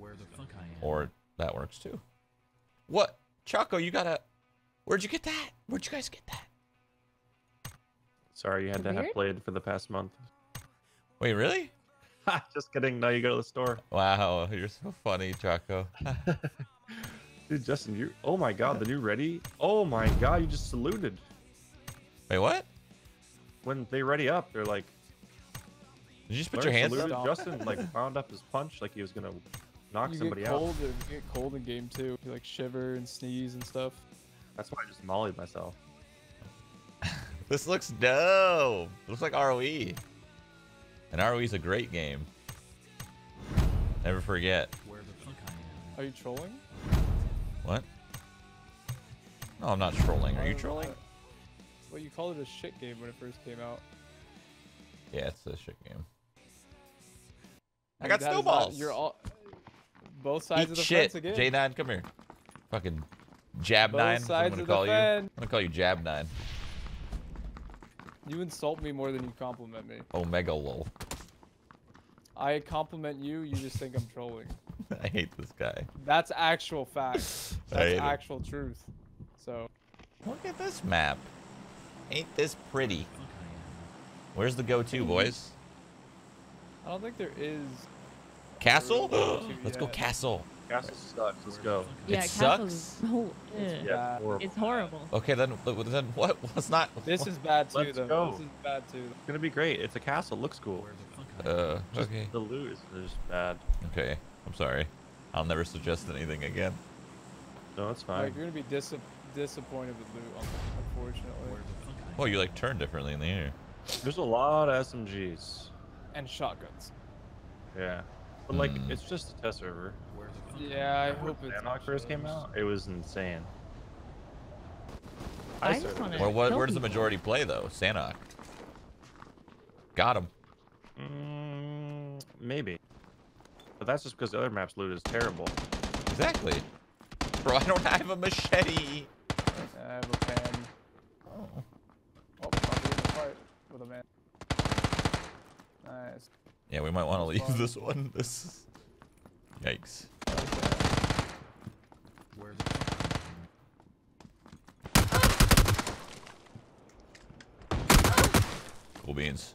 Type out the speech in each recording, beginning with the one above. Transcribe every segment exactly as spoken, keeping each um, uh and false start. where the fuck I am. Or that works too. What? Choco, you gotta... Where'd you get that? Where'd you guys get that? Sorry, you had Weird? to have played for the past month. Wait, really? Ha, just kidding. Now you go to the store. Wow, you're so funny, Choco. Dude, Justin, you... Oh my god, the new ready? Oh my god, you just saluted. Wait, what? When they ready up, they're like... Did you just put your hands up? Justin, like, wound up his punch like he was gonna knock somebody out. You get cold in game two. You, like, shiver and sneeze and stuff. That's why I just mollied myself. This looks dope. It looks like R O E. And R O E is a great game. Never forget. Are you trolling? What? No, I'm not trolling. Are you trolling? Well, you called it a shit game when it first came out. Yeah, it's a shit game. I got snowballs. You're all both sides of the fence again. J nine, come here. Fucking Jab nine. I'm gonna call you. I'm gonna call you Jab nine. You insult me more than you compliment me. Omega lol. I compliment you. You just think I'm trolling. I hate this guy. That's actual facts. That's actual him. truth. So. Look at this map. Ain't this pretty? Where's the go-to, boys? I don't think there is. Castle? Really Let's yet. go castle. Castle sucks. Let's go. Yeah, it sucks. Oh, it's, yeah, it's, horrible. it's horrible. Okay, then then what? Let's not. This what? is bad too. Let's though. Go. This is bad too. It's gonna be great. It's a castle. Looks cool. Uh, just okay. The loot is just bad. Okay, I'm sorry. I'll never suggest anything again. No, it's fine. Like, you're gonna be dis disappointed with loot, unfortunately. Oh, you like turn differently in the air. There's a lot of S M Gs and shotguns. Yeah, but like mm. it's just a test server. Yeah, I hope it's. Sanhok first came out, it was insane. I, I just want to. Well, what, where does the majority play though? Sanhok. Got him. Mm, maybe, but that's just because the other map's loot is terrible. Exactly. Bro, I don't have a machete. I have a pen. Oh. With a man. Nice. Yeah, we might want to leave fun. this one. This is... Yikes. Okay. Where's it? Ah! Cool beans.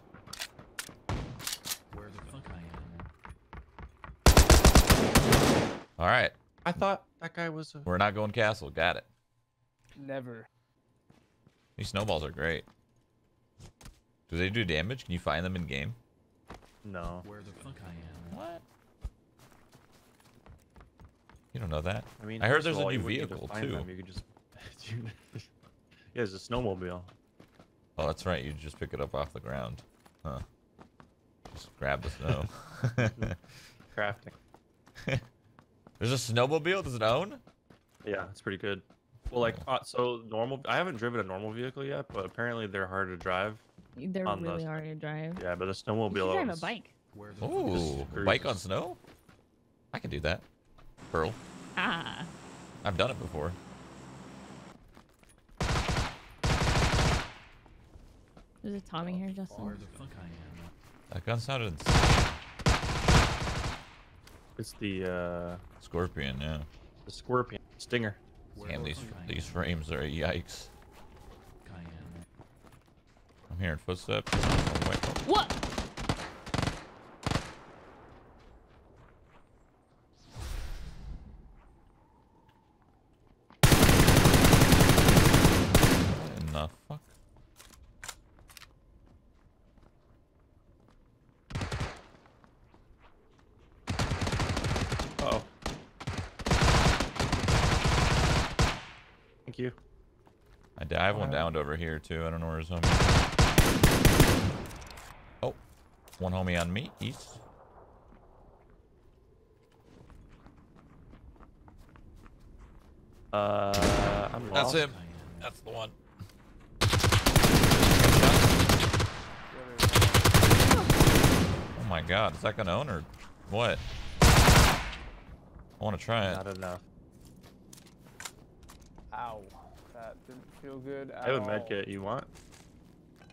Where the fuck I am? Alright. I thought that guy was a... We're not going castle. Got it. Never. These snowballs are great. Do they do damage? Can you find them in game? No. Where the fuck I am? What? You don't know that? I mean, I heard there's a new vehicle too. You could just yeah, there's a snowmobile. Oh, that's right. You just pick it up off the ground. Huh. Just grab the snow. Crafting. There's a snowmobile? Does it own? Yeah, it's pretty good. Well, like, uh, so normal. I haven't driven a normal vehicle yet, but apparently they're hard to drive. They're really the, hard to drive. Yeah, but a snowmobile. You should drive owns. a bike. Ooh, a bike on snow? I can do that. Pearl. Ah. I've done it before. There's a Tommy oh, here, Justin. Where the fuck I am. That gun sounded insane. It's the uh Scorpion, yeah. The Scorpion Stinger. Damn, these these frames are yikes. I'm hearing footsteps. Oh, wait, oh. What? In the fuck? Uh oh. Thank you. I dive one downed over here too. I don't know where his home is. One homie on me, east. Uh, I'm That's lost. him. That's the one. Oh my god, is that gonna own or what? I wanna try it. Not enough. Ow. That didn't feel good at all. I have a med kit you want.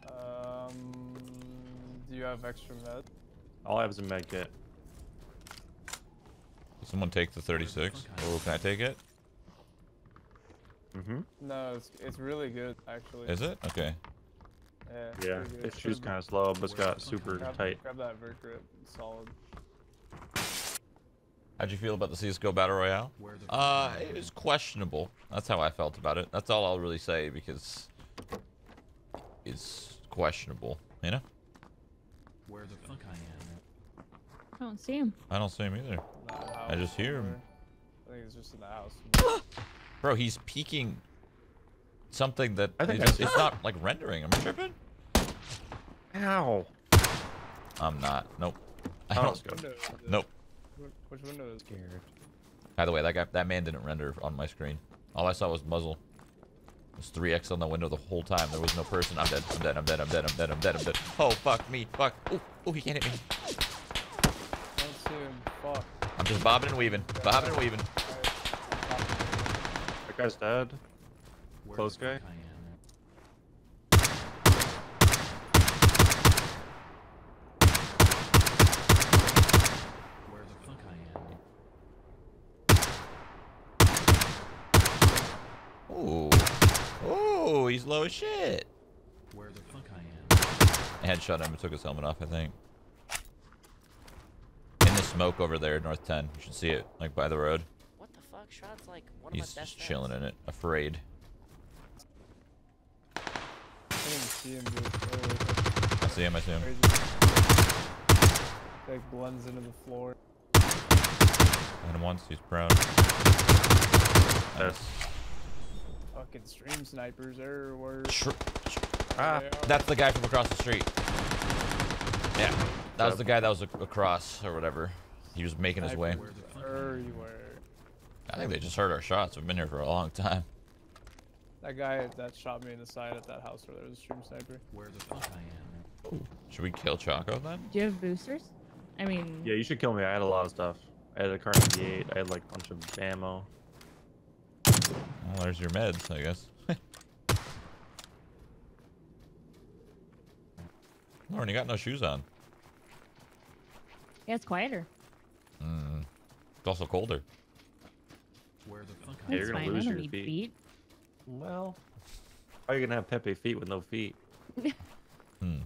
Um... Do you have extra med? All I have is a med kit. Someone take the thirty-six. Oh, can I take it? Mm-hmm. No, it's, it's really good, actually. Is it? Okay. Yeah, yeah. It's shoes kind of slow, but it's got super grab, tight. Grab that vert grip. It's solid. How'd you feel about the C S G O Battle Royale? Uh, it was questionable. That's how I felt about it. That's all I'll really say, because it's questionable, you know? Where the fuck I am? I don't see him. I don't see him either. I just hear him. I think it's just in the house. Bro, he's peeking something that I think it's, it's not like rendering. Am I tripping? Ow. I'm not. Nope. I don't. Window, nope. Which window is scared? By the way, that guy, that man didn't render on my screen. All I saw was muzzle. It was three X on the window the whole time. There was no person. I'm dead. I'm dead. I'm dead. I'm dead. I'm dead. I'm dead. I'm dead. Oh fuck me. Fuck. Oh, oh, he can't hit me. Don't see him. Fuck. I'm just bobbing and weaving. Yeah. Bobbing and weaving. That guy's dead. Close guy. Where the fuck I am? Ooh. Ooh, he's low as shit. Where the fuck I am? I headshot him and took his helmet off, I think. In the smoke over there, North ten. You should see it, like by the road. Shots, like, one he's of my best just friends. Chilling in it, afraid. I see him, I see him, I see him. Like blends into the floor. And once he's proud. Nice. Fucking stream snipers everywhere. Ah, that's the guy from across the street. Yeah, that so, was the guy that was across or whatever. He was making his way. Everywhere. I think they just heard our shots. We've been here for a long time. That guy that shot me in the side at that house where there was a stream sniper. Where the fuck I am? Ooh. Should we kill Choco then? Do you have boosters? I mean... Yeah, you should kill me. I had a lot of stuff. I had a car ninety-eight. I had like a bunch of ammo. Well, there's your meds, I guess. Lauren, you got no shoes on. Yeah, it's quieter. Mm. It's also colder. Where the fuck yeah, you're gonna fine. Lose your feet. feet. Well, how are you gonna have Pepe feet with no feet? hmm.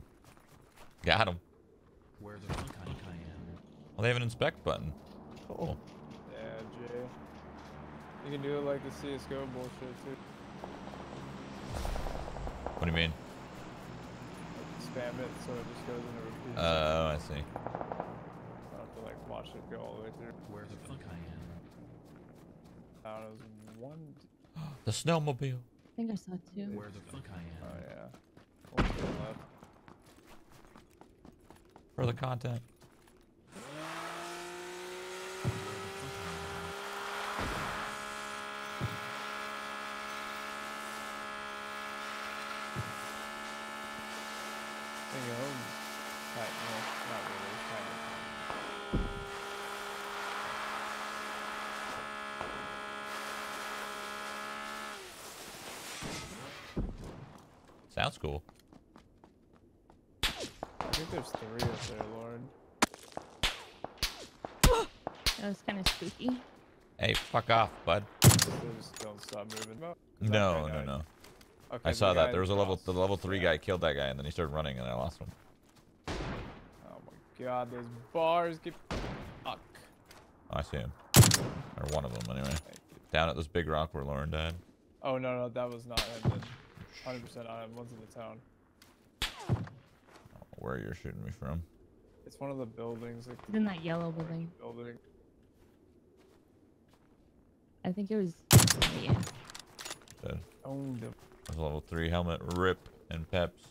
Got him. Where the fuck I am? Well, they have an inspect button. Cool. Yeah, Jay. You can do it like the C S G O bullshit too. What do you mean? Spam it so it just goes in a repeat. Oh, uh, I see. I have to like watch it go all the way through. Where the fuck I am? One... The snowmobile. I think I saw two. Where the fuck I am? Oh yeah. One to the left. For the content. Sounds cool. I think there's three up there, Lauren. That was kind of spooky. Hey, fuck off, bud. Just don't stop moving. No, no, no. Okay, I saw that. There was a level, the level three guy killed that guy, and then he started running, and I lost him. Oh my god, those bars get fuck. Oh, I see him. Or one of them, anyway. Down at this big rock where Lauren died. Oh no, no, that was not him. one hundred percent on him. One's in the town. Where you're shooting me from? It's one of the buildings. Like the in that yellow building. building. I think it was. Yeah. Dead. Oh, the... There's a level three helmet, rip, and peps.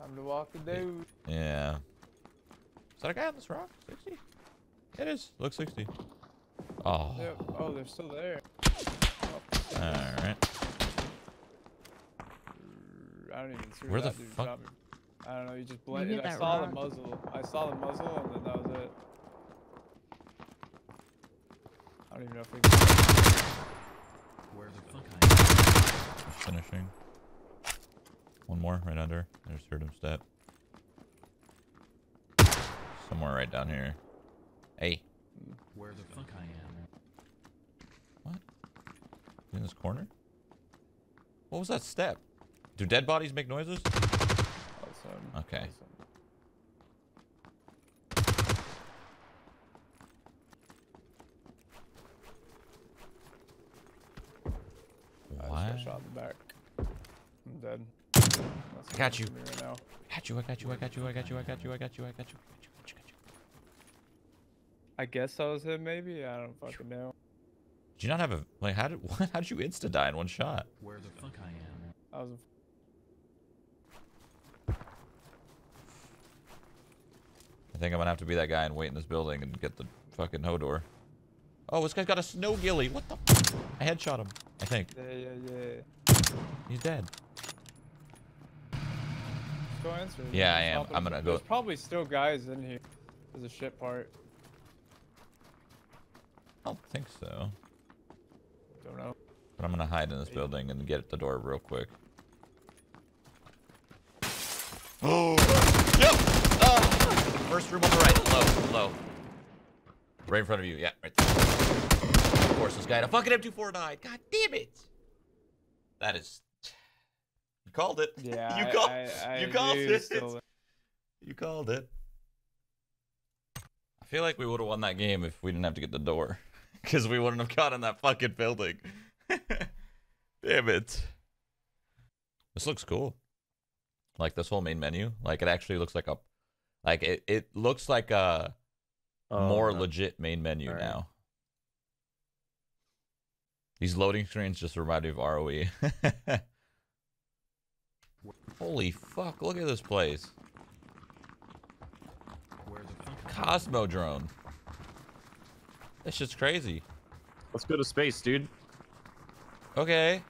Time to walk the dude. Yeah. Is that a guy on this rock? sixty? It is. Looks sixty. Oh. They're, oh, they're still there. Alright. I don't even see where the fuck. I don't know, you just blended. I saw rock. the muzzle. I saw the muzzle and then that was it. I don't even know if we can. Where the fuck I am? Finishing. One more right under. I just heard him step. Somewhere right down here. Hey. Where the fuck I am? What? In this corner? What was that step? Do dead bodies make noises? Okay. I just got shot in the back. I'm dead. I got you. Right now. I got you. I got you. I got you. I got you. I got you. I got you. I got you. I got you. I got you. I guess that was him. Maybe I don't fucking know. Do you not have a like? How did what? How did you insta die in one shot? Where the fuck I am? I was. I think I'm gonna have to be that guy and wait in this building and get the fucking Hodor. Oh, this guy's got a snow ghillie. What the? I headshot him. I think. Yeah, yeah, yeah. He's dead. Go answer. Yeah, I am. I'm gonna go. There's probably still guys in here. There's a shit part. I don't think so. Don't know. But I'm gonna hide in this building and get at the door real quick. Oh! Yep! Uh, first room on the right. Low, low. Right in front of you. Yeah, right there. Of course, this guy had a fucking M two forty-nine. God damn it! That is... You called it. Yeah, you, I, call... I, I, you I called it. Still... You called it. I feel like we would have won that game if we didn't have to get the door. Because we wouldn't have gotten that fucking building. Damn it. This looks cool. Like this whole main menu. Like it actually looks like a... Like it, it looks like a... Oh, more no. legit main menu right. now. These loading screens just remind me of R O E. Holy fuck, look at this place. Where's the Cosmo drone. This shit's crazy. Let's go to space, dude. Okay.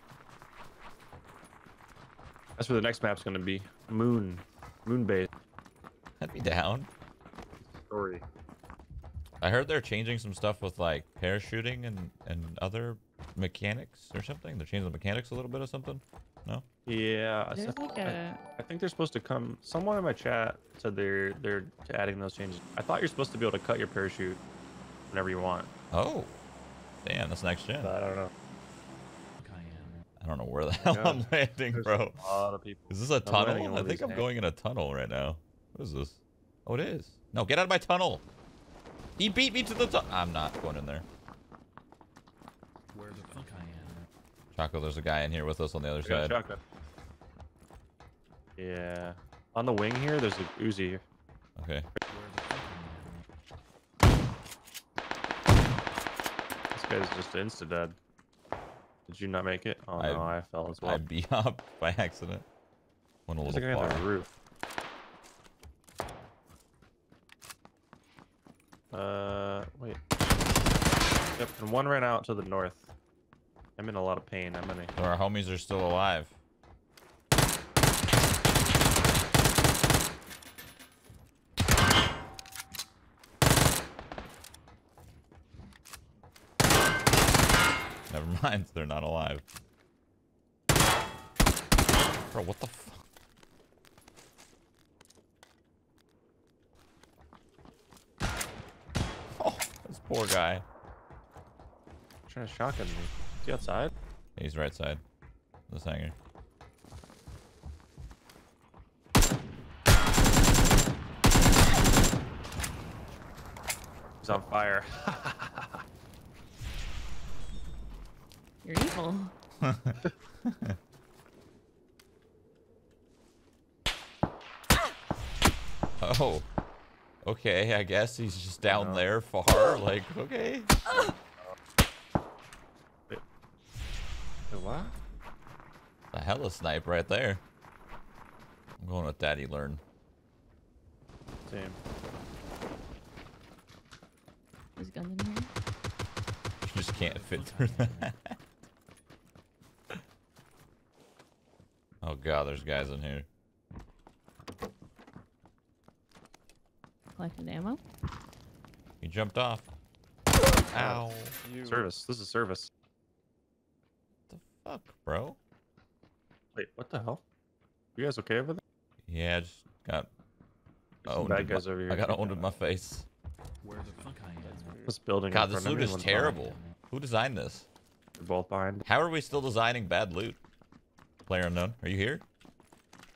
That's where the next map's gonna be. Moon. Moon base. I'd be down. Story. I heard they're changing some stuff with like parachuting and, and other mechanics or something. They're changing the mechanics a little bit or something. No? Yeah. I, said, like a... I, I think they're supposed to come. Someone in my chat said they're they're adding those changes. I thought you're supposed to be able to cut your parachute whenever you want. Oh. Damn, that's next gen. But I don't know. I don't know where the hell yeah. I'm landing, There's bro. A lot of people. Is this a I'm tunnel? I think I'm tanks. going in a tunnel right now. What is this? Oh, it is. No, get out of my tunnel. He beat me to the top. I'm not going in there. Where the fuck I am? Choco, there's a guy in here with us on the other side. Choco. Yeah. On the wing here, there's an Uzi here. Okay. This guy's just insta dead. Did you not make it? Oh I, no, I fell as well. I beat up by accident. Went a little far. There's a guy on the roof. Uh, wait. Yep, and one ran out to the north. I'm in a lot of pain. I'm in a... So our homies are still alive. Never mind, they're not alive. Bro, what the fuck? Poor guy. I'm trying to shotgun me. Is he outside? He's right side. This hangar. He's on fire. You're evil. Oh. Okay, I guess he's just down no. there far, like, okay. Wait, what? The hella snipe right there. I'm going with Daddy Learn. Same. There's guns in here. You just can't fit through that. Oh god, there's guys in here. Collected ammo. He jumped off. Ow. You. Service. This is service. What the fuck, bro? Wait, what the hell? You guys okay over there? Yeah, I just got... There's owned some bad guys my, over here. I got owned in my face. where the fuck I am. This building. God, this loot is terrible. Behind. Who designed this? We're both behind. How are we still designing bad loot? Player Unknown, are you here?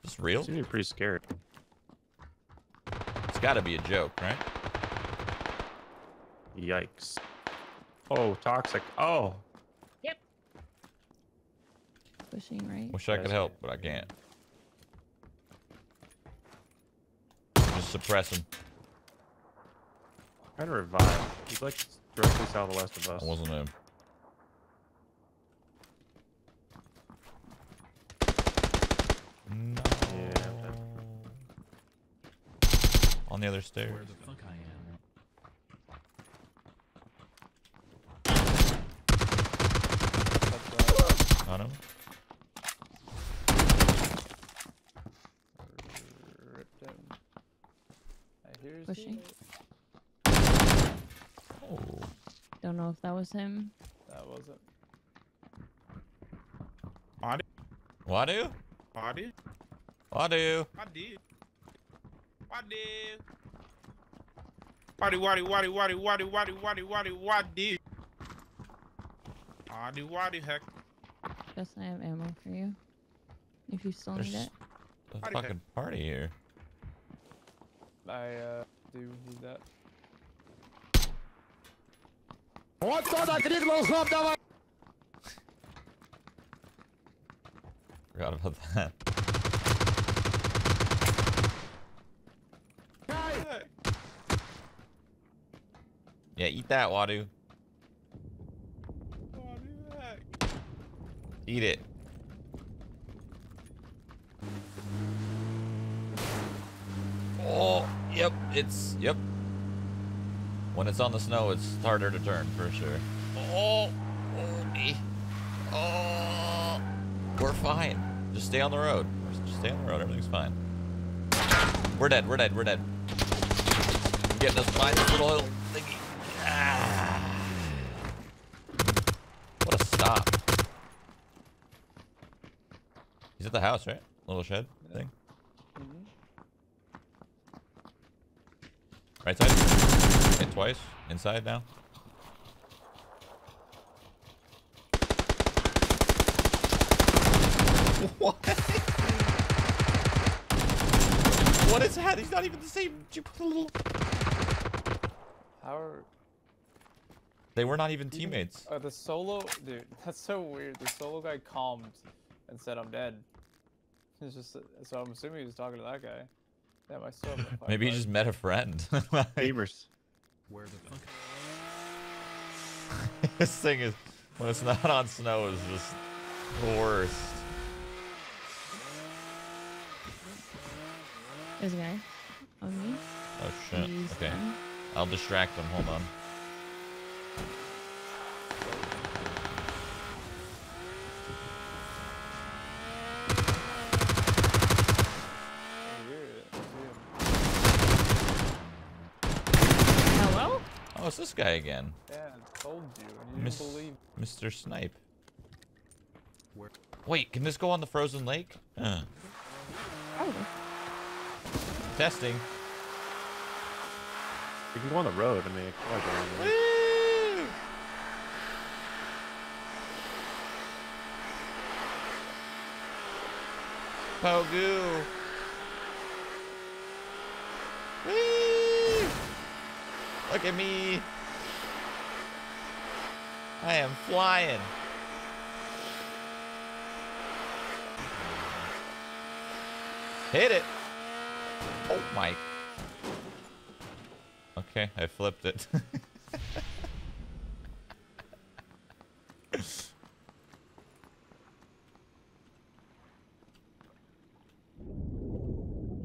Is this real? You're pretty scared. It's got to be a joke, right? Yikes. Oh, toxic. Oh. Yep. Pushing right. Wish I could help, but I can't. Just suppress him. Trying to revive. He's like directly south of the Last of Us. That wasn't him. No. Yeah. On the other stairs. Where the fuck I am. On him. Pushing. Oh. Don't know if that was him. That wasn't. Wadu? Wadu? Wadu? Wadu? Wadu? Wadu? Wadu? Wadu? Wadu? Wadu? Wadu? Wadu? Wadu? Wadu? Wadu? Wadu? Heck. Justin, I have ammo for you. If you still There's need it. A party fucking pick. Party here. I uh do need that. What's on that? Forgot about that. Yeah, eat that, Wadu. Eat it. Oh, yep, it's, yep. When it's on the snow, it's harder to turn for sure. Oh, oh, oh, we're fine. Just stay on the road. Just stay on the road, everything's fine. We're dead, we're dead, we're dead. Getting us by this little oil thingy. Ah. What a stop. He's at the house, right? Little shed thing. Mm-hmm. Right side. Hit twice. Inside now. What? What is that? He's not even the same. How are... They were not even teammates. Oh, the solo... Dude, that's so weird. The solo guy calmed and said, I'm dead. It's just, so I'm assuming he was talking to that guy. Damn, I still have Maybe he just met a friend. Gamers. Where the fuck? This thing is, when it's not on snow, is just the worst. There's a guy on me. Oh shit. He's okay. Done. I'll distract him. Hold on. It's this guy again. Yeah, I told you. You Miss, believe. Mister Snipe. Wait, can this go on the frozen lake? Huh. Oh. Testing. You can go on the road. I mean, it can go on the road. Woo! Pogu. Woo! Look at me. I am flying. Hit it. Oh my. Okay, I flipped it.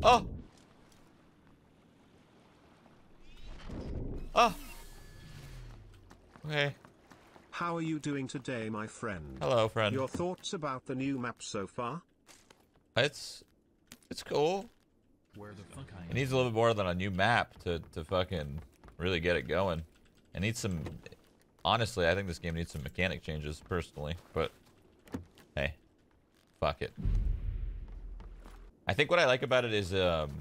Oh. Oh. Okay. How are you doing today, my friend? Hello, friend. Your thoughts about the new map so far? It's it's cool. Where the fuck I am? It needs a little bit more than a new map to to fucking really get it going. It needs some. Honestly, I think this game needs some mechanic changes personally, but hey, fuck it. I think what I like about it is um,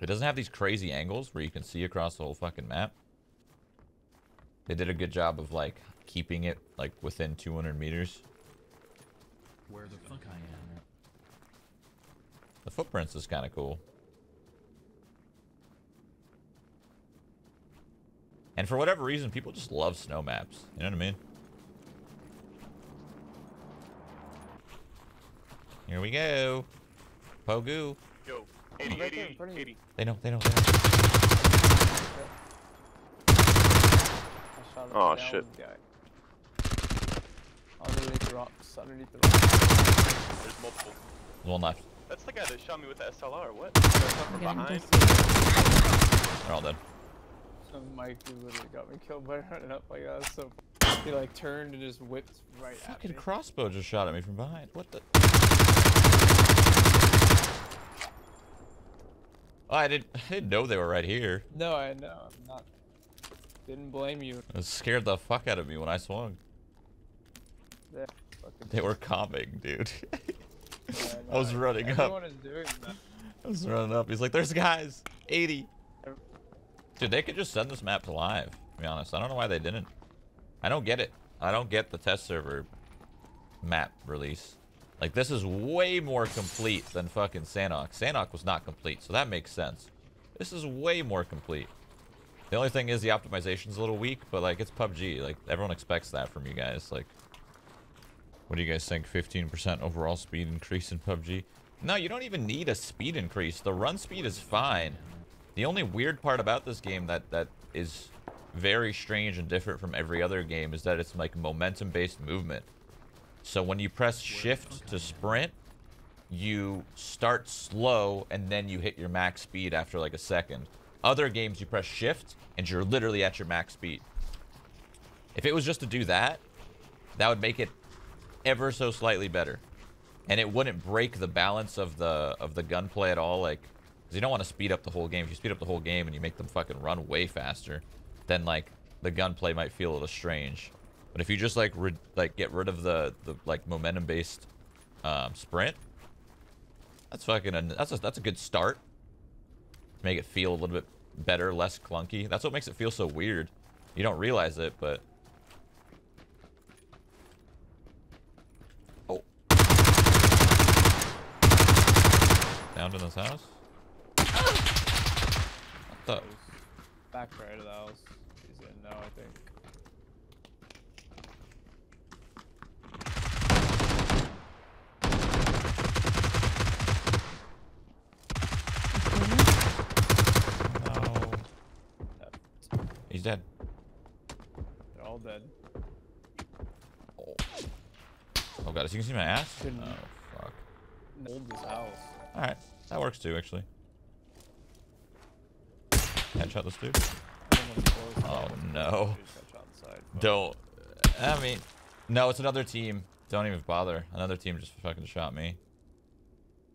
it doesn't have these crazy angles where you can see across the whole fucking map. They did a good job of like keeping it like within two hundred meters. Where the fuck I am? The footprints is kind of cool. And for whatever reason, people just love snow maps. You know what I mean? Here we go. Pogu. Yo. eighty, eighty, eighty. They know, they know, they know. Oh, shit. Underneath the rocks, underneath the rocks. There's multiple. There's one left. That's the guy that shot me with the S L R, what? Behind. They're all dead. Mikey literally got me killed by running up like that, so he like turned and just whipped right at me. Fucking crossbow just shot at me from behind. What the? Oh, I didn't. I didn't know they were right here. No, I know. I'm not. Didn't blame you. It scared the fuck out of me when I swung. Yeah, they were coming, dude. Yeah, I, I was running Everyone up. Is doing that. I was running up. He's like, "There's guys, eighty." Dude, they could just send this map to live, to be honest. I don't know why they didn't. I don't get it. I don't get the test server map release. Like, this is way more complete than fucking Sanhok. Sanhok was not complete, so that makes sense. This is way more complete. The only thing is the optimization's a little weak, but, like, it's P U B G. Like, everyone expects that from you guys. Like, what do you guys think? fifteen percent overall speed increase in P U B G? No, you don't even need a speed increase. The run speed is fine. The only weird part about this game that, that is very strange and different from every other game is that it's like momentum-based movement. So when you press shift to sprint, you start slow and then you hit your max speed after like a second. Other games, you press shift and you're literally at your max speed. If it was just to do that, that would make it ever so slightly better. And it wouldn't break the balance of the, of the gunplay at all. Like, you don't want to speed up the whole game. If you speed up the whole game and you make them fucking run way faster, then like the gunplay might feel a little strange. But if you just like rid like get rid of the the like momentum based um, sprint, that's fucking a, that's a, that's a good start. Make it feel a little bit better, less clunky. That's what makes it feel so weird. You don't realize it, but oh, down to this house. The... Back right of the house. He's in now, I think. No. He's dead. They're all dead. Oh, oh god, is he gonna see my ass? Shouldn't... Oh fuck. Hold this house. Alright, that works too actually. Headshot this dude. Oh no. Don't. I mean, no, it's another team. Don't even bother. Another team just fucking shot me.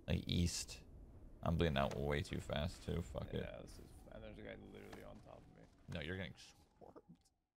Like east. I'm bleeding out way too fast too. Fuck it. Yeah, this is, and there's a guy literally on top of me. No, you're getting.